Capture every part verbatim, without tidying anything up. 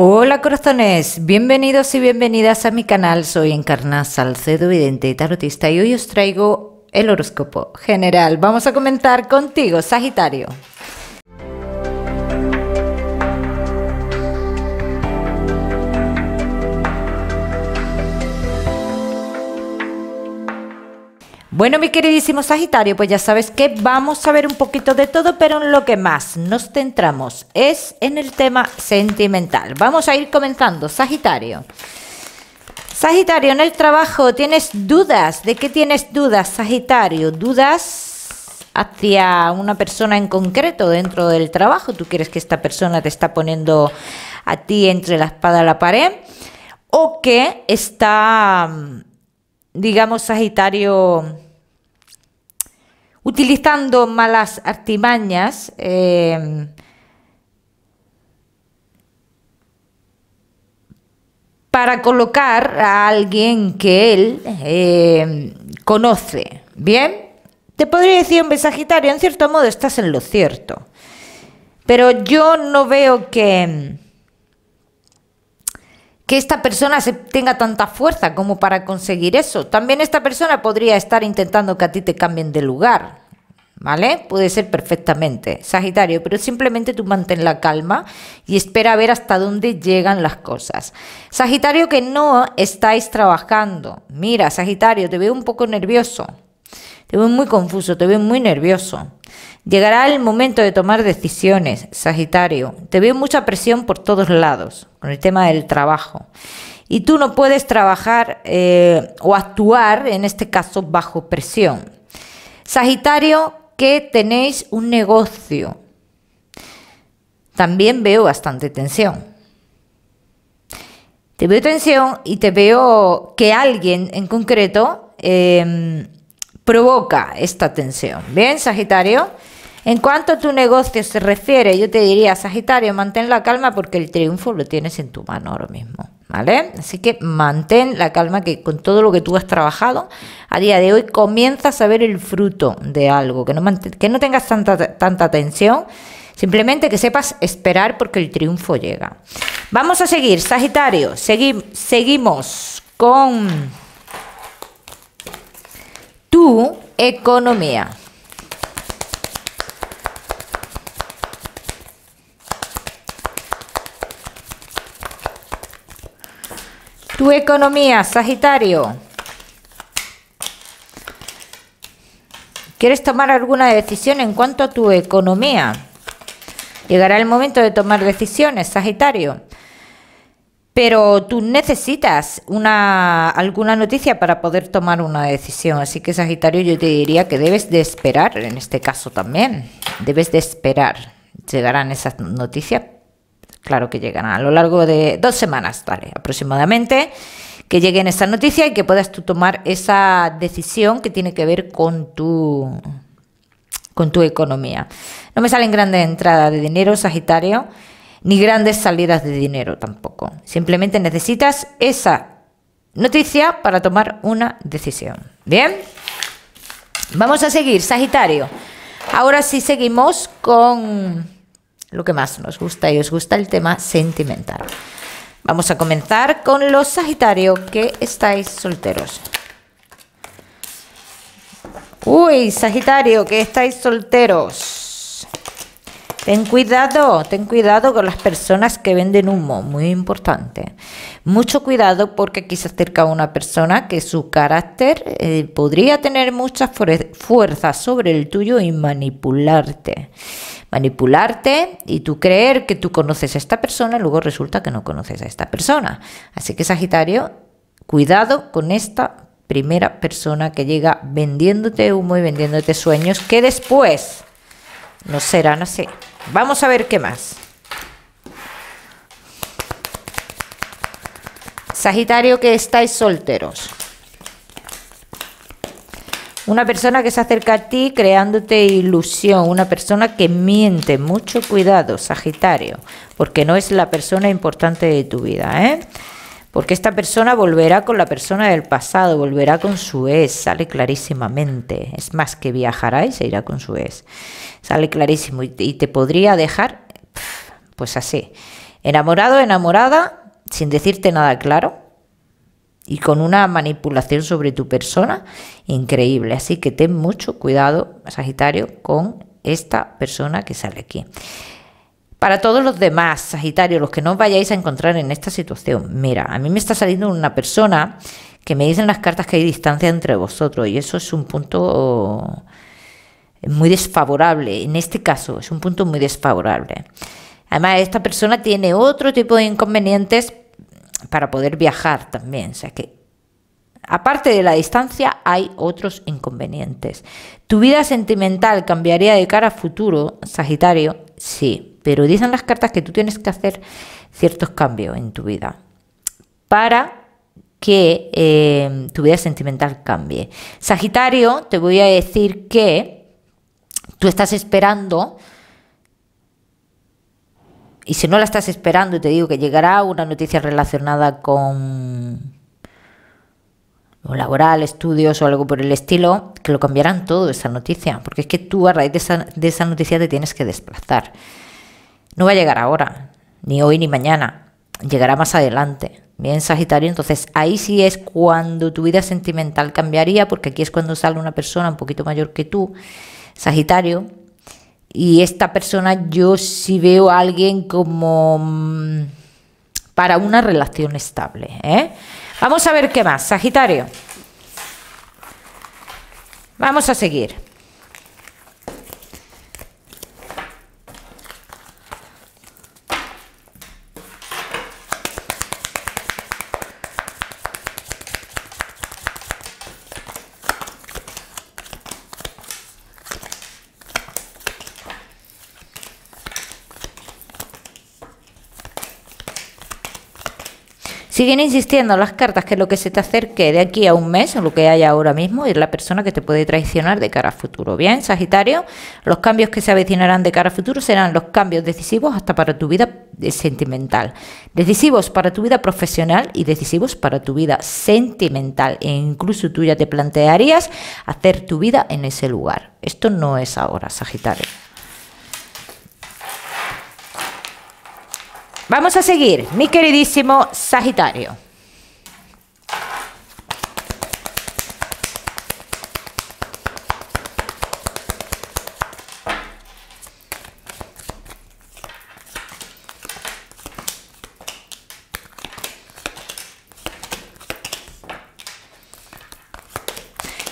Hola corazones, bienvenidos y bienvenidas a mi canal. Soy Encarna Salcedo, vidente y tarotista, y hoy os traigo el horóscopo general. Vamos a comentar contigo, Sagitario. Bueno, mi queridísimo Sagitario, pues ya sabes que vamos a ver un poquito de todo, pero en lo que más nos centramos es en el tema sentimental. Vamos a ir comenzando, Sagitario. Sagitario, en el trabajo tienes dudas. ¿De qué tienes dudas, Sagitario? Dudas hacia una persona en concreto dentro del trabajo. ¿Tú crees que esta persona te está poniendo a ti entre la espada y la pared? ¿O que está, digamos, Sagitario, utilizando malas artimañas eh, para colocar a alguien que él eh, conoce? Bien, te podría decir, hombre, Sagitario, en cierto modo estás en lo cierto, pero yo no veo que que esta persona se tenga tanta fuerza como para conseguir eso. También esta persona podría estar intentando que a ti te cambien de lugar, ¿vale? Puede ser perfectamente, Sagitario, pero simplemente tú mantén la calma y espera a ver hasta dónde llegan las cosas. Sagitario, que no estáis trabajando. Mira, Sagitario, te veo un poco nervioso, te veo muy confuso, te veo muy nervioso. Llegará el momento de tomar decisiones, Sagitario. Te veo mucha presión por todos lados con el tema del trabajo. Y tú no puedes trabajar eh, o actuar, en este caso, bajo presión. Sagitario, que tenéis un negocio. También veo bastante tensión. Te veo tensión y te veo que alguien en concreto eh, provoca esta tensión. Bien, Sagitario. En cuanto a tu negocio se refiere, yo te diría, Sagitario, mantén la calma porque el triunfo lo tienes en tu mano ahora mismo, ¿vale? Así que mantén la calma, que con todo lo que tú has trabajado a día de hoy comienzas a ver el fruto de algo. Que no, que no tengas tanta, tanta tensión, simplemente que sepas esperar porque el triunfo llega. Vamos a seguir, Sagitario. Segui seguimos con tu economía. Tu economía, Sagitario. ¿Quieres tomar alguna decisión en cuanto a tu economía? Llegará el momento de tomar decisiones, Sagitario. Pero tú necesitas una, alguna noticia para poder tomar una decisión. Así que, Sagitario, yo te diría que debes de esperar. En este caso también, debes de esperar. Llegarán esas noticias. Claro que llegarán a lo largo de dos semanas, vale, aproximadamente, que lleguen esas noticias y que puedas tú tomar esa decisión que tiene que ver con tu, con tu economía. No me salen grandes entradas de dinero, Sagitario, ni grandes salidas de dinero tampoco. Simplemente necesitas esa noticia para tomar una decisión. Bien, vamos a seguir, Sagitario. Ahora sí seguimos con lo que más nos gusta y os gusta, el tema sentimental. Vamos a comenzar con los Sagitarios que estáis solteros. Uy, Sagitario, que estáis solteros. Ten cuidado, ten cuidado con las personas que venden humo, muy importante. Mucho cuidado porque aquí se acerca una persona que su carácter eh, podría tener mucha fuerza sobre el tuyo y manipularte. Manipularte y tú creer que tú conoces a esta persona y luego resulta que no conoces a esta persona. Así que, Sagitario, cuidado con esta primera persona que llega vendiéndote humo y vendiéndote sueños que después no serán así. Vamos a ver qué más. Sagitario, que estáis solteros. Una persona que se acerca a ti creándote ilusión. Una persona que miente. Mucho cuidado, Sagitario, porque no es la persona importante de tu vida, ¿eh? Porque esta persona volverá con la persona del pasado, volverá con su ex, sale clarísimamente. Es más, que viajará y se irá con su ex. Sale clarísimo y te podría dejar, pues así. Enamorado, enamorada, sin decirte nada claro y con una manipulación sobre tu persona increíble. Así que ten mucho cuidado, Sagitario, con esta persona que sale aquí. Para todos los demás, Sagitario, los que no os vayáis a encontrar en esta situación, mira, a mí me está saliendo una persona que me dicen las cartas que hay distancia entre vosotros y eso es un punto muy desfavorable. En este caso es un punto muy desfavorable. Además, esta persona tiene otro tipo de inconvenientes para poder viajar también. O sea que, aparte de la distancia, hay otros inconvenientes. ¿Tu vida sentimental cambiaría de cara a futuro, Sagitario? Sí, pero dicen las cartas que tú tienes que hacer ciertos cambios en tu vida para que eh, tu vida sentimental cambie. Sagitario, te voy a decir que tú estás esperando... Y si no la estás esperando, te digo que llegará una noticia relacionada con lo laboral, estudios o algo por el estilo, que lo cambiarán todo esa noticia. Porque es que tú a raíz de esa, de esa noticia te tienes que desplazar. No va a llegar ahora, ni hoy ni mañana. Llegará más adelante. Bien, Sagitario, entonces ahí sí es cuando tu vida sentimental cambiaría, porque aquí es cuando sale una persona un poquito mayor que tú, Sagitario. Y esta persona yo sí veo a alguien como para una relación estable, ¿eh? Vamos a ver qué más, Sagitario. Vamos a seguir. Siguen insistiendo las cartas que lo que se te acerque de aquí a un mes, o lo que haya ahora mismo, es la persona que te puede traicionar de cara a futuro. Bien, Sagitario, los cambios que se avecinarán de cara a futuro serán los cambios decisivos hasta para tu vida sentimental. Decisivos para tu vida profesional y decisivos para tu vida sentimental. E incluso tú ya te plantearías hacer tu vida en ese lugar. Esto no es ahora, Sagitario. Vamos a seguir, mi queridísimo Sagitario.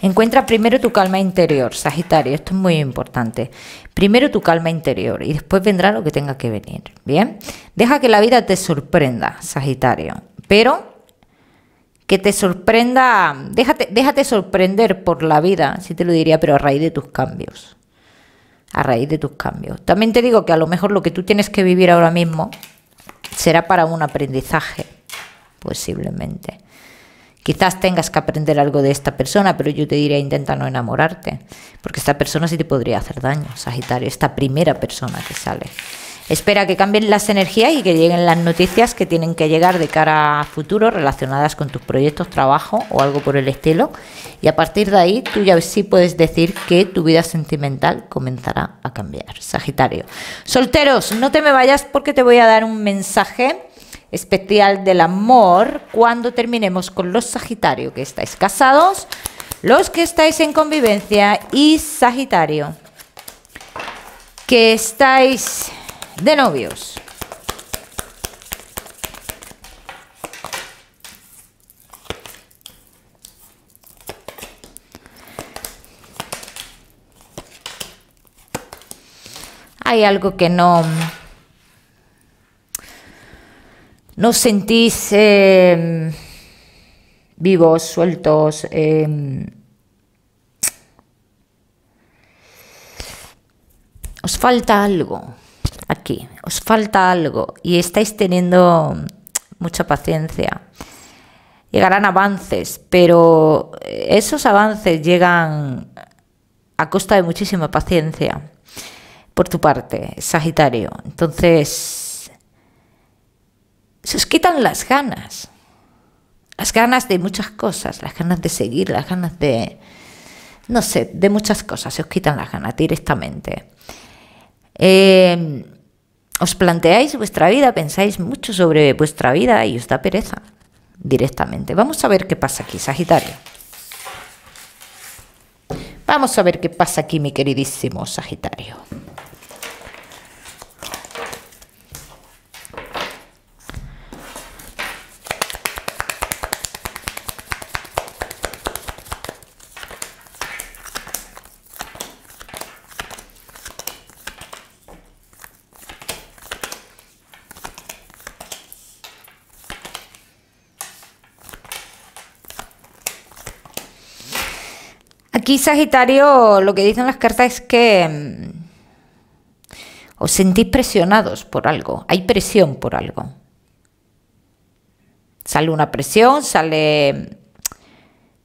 Encuentra primero tu calma interior, Sagitario. Esto es muy importante. Primero tu calma interior y después vendrá lo que tenga que venir. Bien. Deja que la vida te sorprenda, Sagitario. Pero que te sorprenda... Déjate, déjate sorprender por la vida, sí te lo diría, pero a raíz de tus cambios. A raíz de tus cambios. También te digo que a lo mejor lo que tú tienes que vivir ahora mismo será para un aprendizaje, posiblemente. Quizás tengas que aprender algo de esta persona, pero yo te diría intenta no enamorarte, porque esta persona sí te podría hacer daño, Sagitario, esta primera persona que sale. Espera que cambien las energías y que lleguen las noticias que tienen que llegar de cara a futuro relacionadas con tus proyectos, trabajo o algo por el estilo. Y a partir de ahí tú ya sí puedes decir que tu vida sentimental comenzará a cambiar, Sagitario. Solteros, no te me vayas porque te voy a dar un mensaje especial del amor cuando terminemos con los Sagitario que estáis casados, los que estáis en convivencia y Sagitario que estáis de novios. Hay algo que no... ¿No os sentís eh, vivos, sueltos? Eh, os falta algo aquí, os falta algo y estáis teniendo mucha paciencia. Llegarán avances, pero esos avances llegan a costa de muchísima paciencia por tu parte, Sagitario. Entonces... se os quitan las ganas, las ganas de muchas cosas, las ganas de seguir, las ganas de, no sé, de muchas cosas, se os quitan las ganas directamente. Eh, os planteáis vuestra vida, pensáis mucho sobre vuestra vida y os da pereza directamente. Vamos a ver qué pasa aquí, Sagitario. Vamos a ver qué pasa aquí, mi queridísimo Sagitario. Aquí, Sagitario, lo que dicen las cartas es que os sentís presionados por algo. Hay presión por algo. Sale una presión, sale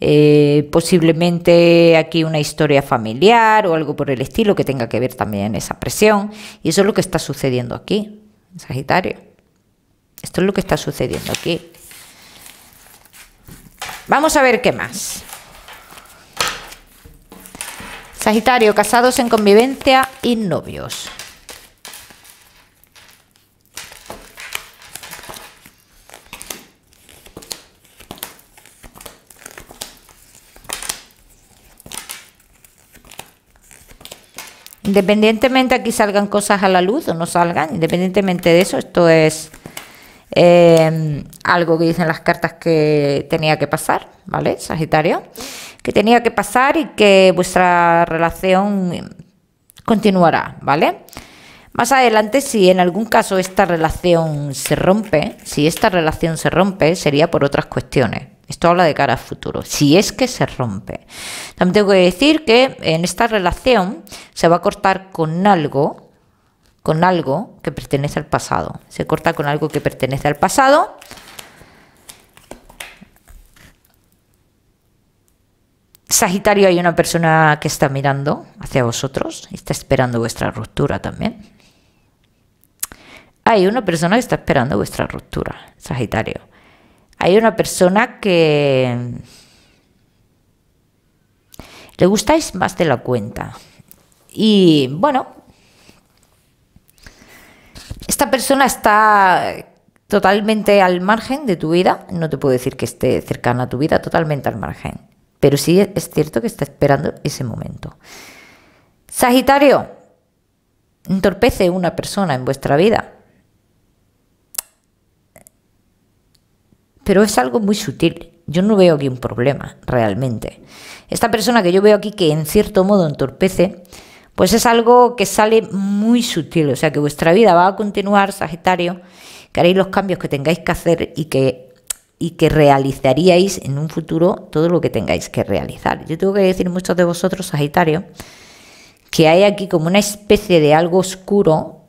eh, posiblemente aquí una historia familiar o algo por el estilo que tenga que ver también esa presión. Y eso es lo que está sucediendo aquí, Sagitario. Esto es lo que está sucediendo aquí. Vamos a ver qué más. Sagitario, casados en convivencia y novios. Independientemente aquí salgan cosas a la luz o no salgan, independientemente de eso, esto es eh, algo que dicen las cartas que tenía que pasar, ¿vale, Sagitario? Que tenía que pasar y que vuestra relación continuará, ¿vale? Más adelante, si en algún caso esta relación se rompe, si esta relación se rompe, sería por otras cuestiones. Esto habla de cara al futuro, si es que se rompe. También tengo que decir que en esta relación se va a cortar con algo, con algo que pertenece al pasado. Se corta con algo que pertenece al pasado. Sagitario, hay una persona que está mirando hacia vosotros, está esperando vuestra ruptura también. Hay una persona que está esperando vuestra ruptura, Sagitario. Hay una persona que le gustáis más de la cuenta. Y bueno, esta persona está totalmente al margen de tu vida. No te puedo decir que esté cercana a tu vida, totalmente al margen. Pero sí es cierto que está esperando ese momento. Sagitario, entorpece una persona en vuestra vida. Pero es algo muy sutil. Yo no veo aquí un problema, realmente. Esta persona que yo veo aquí que en cierto modo entorpece, pues es algo que sale muy sutil. O sea, que vuestra vida va a continuar, Sagitario, que haréis los cambios que tengáis que hacer y que... y que realizaríais en un futuro todo lo que tengáis que realizar. Yo tengo que decir muchos de vosotros, Sagitario, que hay aquí como una especie de algo oscuro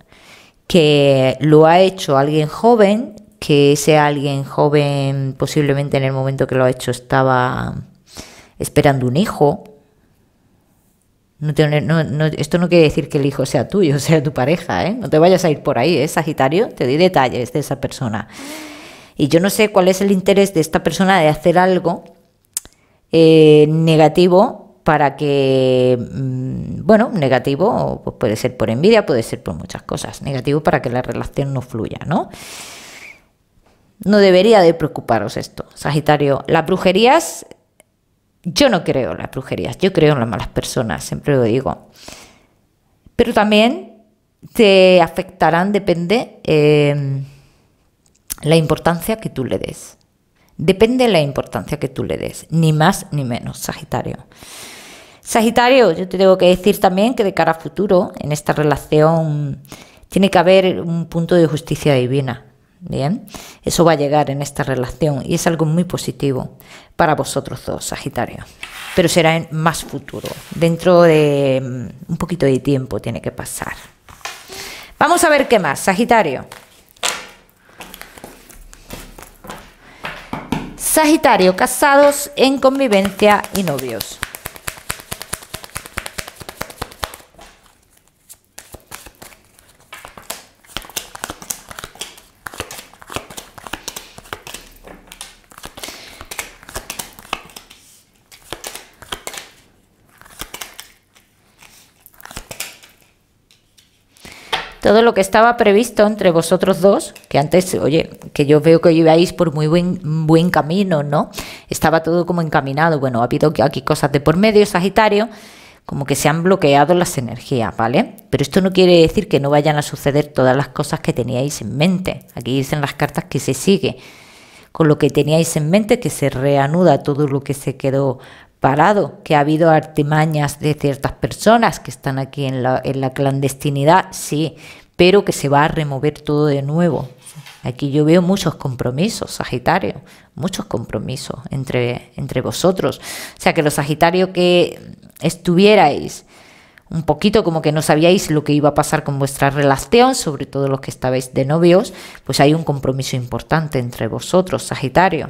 que lo ha hecho alguien joven, que ese alguien joven posiblemente en el momento que lo ha hecho estaba esperando un hijo. No te, no, no, esto no quiere decir que el hijo sea tuyo, sea tu pareja, ¿eh? No te vayas a ir por ahí, ¿eh, Sagitario? Te di detalles de esa persona. Y yo no sé cuál es el interés de esta persona de hacer algo eh, negativo para que, mmm, bueno, negativo pues puede ser por envidia, puede ser por muchas cosas, negativo para que la relación no fluya, ¿no? No debería de preocuparos esto, Sagitario. Las brujerías, yo no creo en las brujerías, yo creo en las malas personas, siempre lo digo. Pero también te afectarán, depende... Eh, la importancia que tú le des. Depende de la importancia que tú le des. Ni más ni menos, Sagitario. Sagitario, yo te tengo que decir también que de cara a futuro, en esta relación, tiene que haber un punto de justicia divina. ¿Bien? Eso va a llegar en esta relación y es algo muy positivo para vosotros dos, Sagitario. Pero será en más futuro. Dentro de un poquito de tiempo tiene que pasar. Vamos a ver qué más, Sagitario. Sagitario, casados en convivencia y novios. todo lo que estaba previsto entre vosotros dos, que antes, oye, que yo veo que ibais por muy buen, buen camino, ¿no? Estaba todo como encaminado. Bueno, ha habido aquí cosas de por medio, Sagitario, como que se han bloqueado las energías, ¿vale? Pero esto no quiere decir que no vayan a suceder todas las cosas que teníais en mente. Aquí dicen las cartas que se sigue con lo que teníais en mente, que se reanuda todo lo que se quedó parado, que ha habido artimañas de ciertas personas que están aquí en la, en la clandestinidad, sí, pero que se va a remover todo de nuevo. Aquí yo veo muchos compromisos, Sagitario, muchos compromisos entre, entre vosotros. O sea, que los Sagitarios que estuvierais un poquito como que no sabíais lo que iba a pasar con vuestra relación, sobre todo los que estabais de novios, pues hay un compromiso importante entre vosotros, Sagitario.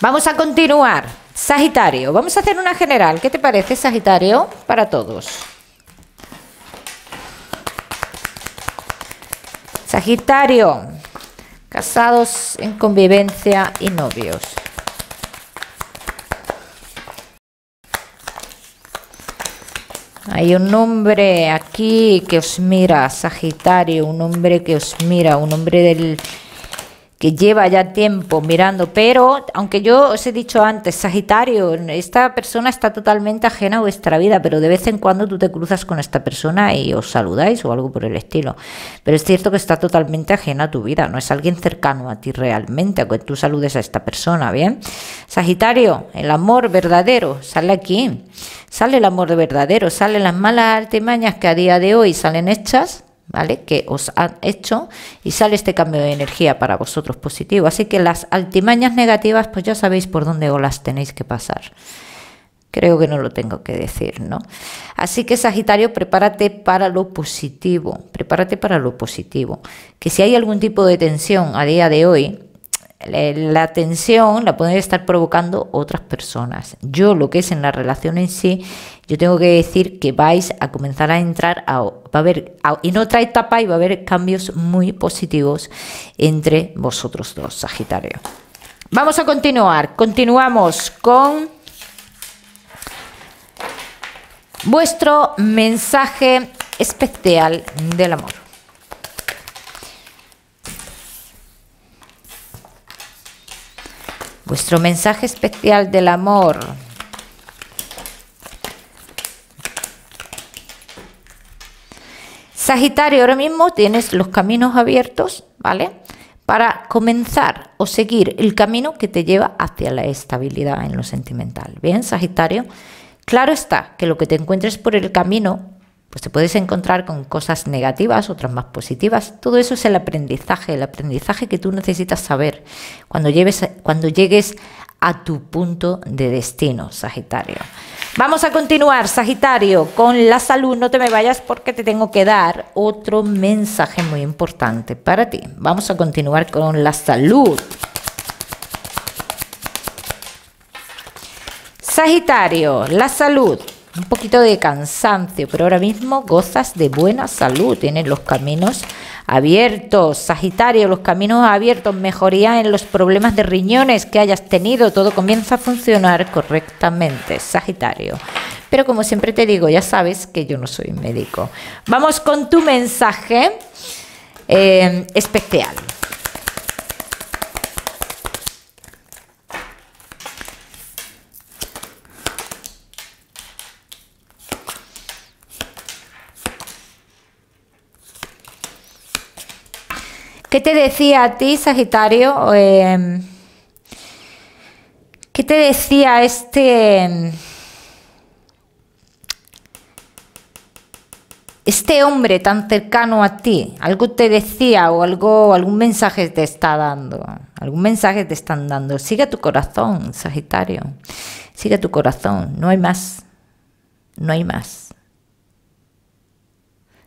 Vamos a continuar, Sagitario. Vamos a hacer una general. ¿Qué te parece, Sagitario? Para todos. Sagitario, casados en convivencia y novios. Hay un hombre aquí que os mira, Sagitario, un hombre que os mira, un hombre del que lleva ya tiempo mirando, pero aunque yo os he dicho antes, Sagitario, esta persona está totalmente ajena a vuestra vida, pero de vez en cuando tú te cruzas con esta persona y os saludáis o algo por el estilo, pero es cierto que está totalmente ajena a tu vida, no es alguien cercano a ti realmente, aunque tú saludes a esta persona, ¿bien? Sagitario, el amor verdadero sale aquí. Sale el amor verdadero, salen las malas artimañas que a día de hoy salen hechas, ¿vale? Que os han hecho, y sale este cambio de energía para vosotros positivo. Así que las artimañas negativas, pues ya sabéis por dónde os las tenéis que pasar. Creo que no lo tengo que decir, ¿no? Así que, Sagitario, prepárate para lo positivo, prepárate para lo positivo. Que si hay algún tipo de tensión a día de hoy, la tensión la pueden estar provocando otras personas. Yo lo que es en la relación en sí, yo tengo que decir que vais a comenzar a entrar a, va a haber a, en otra etapa y va a haber cambios muy positivos entre vosotros dos, Sagitario. Vamos a continuar. Continuamos con vuestro mensaje especial del amor. Vuestro mensaje especial del amor. Sagitario, ahora mismo tienes los caminos abiertos, ¿vale? Para comenzar o seguir el camino que te lleva hacia la estabilidad en lo sentimental. Bien, Sagitario, claro está que lo que te encuentres por el camino, pues te puedes encontrar con cosas negativas, otras más positivas. Todo eso es el aprendizaje, el aprendizaje que tú necesitas saber cuando, lleves, cuando llegues a tu punto de destino, Sagitario. Vamos a continuar, Sagitario, con la salud. No te me vayas porque te tengo que dar otro mensaje muy importante para ti. Vamos a continuar con la salud. Sagitario, la salud. Un poquito de cansancio, pero ahora mismo gozas de buena salud. Tienes los caminos abiertos, Sagitario, los caminos abiertos. Mejoría en los problemas de riñones que hayas tenido. Todo comienza a funcionar correctamente, Sagitario. Pero como siempre te digo, ya sabes que yo no soy médico. Vamos con tu mensaje eh, especial. ¿Qué te decía a ti, Sagitario? Eh, ¿Qué te decía este, este hombre tan cercano a ti? ¿Algo te decía o algo, algún mensaje te está dando? ¿Algún mensaje te están dando? Sigue tu corazón, Sagitario. Sigue tu corazón. No hay más. No hay más.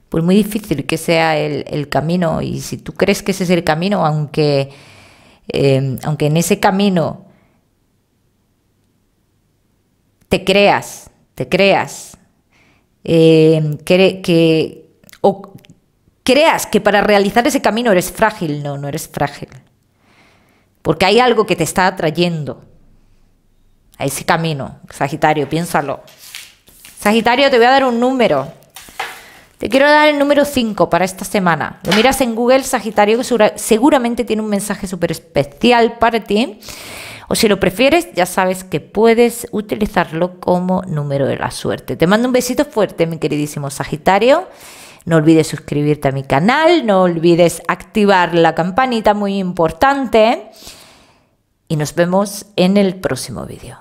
Por muy difícil que sea el, el camino, y si tú crees que ese es el camino, aunque, eh, aunque en ese camino te creas, te creas, eh, que, que, o creas que para realizar ese camino eres frágil, no, no eres frágil. Porque hay algo que te está atrayendo a ese camino, Sagitario, piénsalo. Sagitario, te voy a dar un número. Te quiero dar el número cinco para esta semana. Lo miras en Google, Sagitario, que seguramente tiene un mensaje súper especial para ti. O si lo prefieres, ya sabes que puedes utilizarlo como número de la suerte. Te mando un besito fuerte, mi queridísimo Sagitario. No olvides suscribirte a mi canal, no olvides activar la campanita, muy importante. Y nos vemos en el próximo vídeo.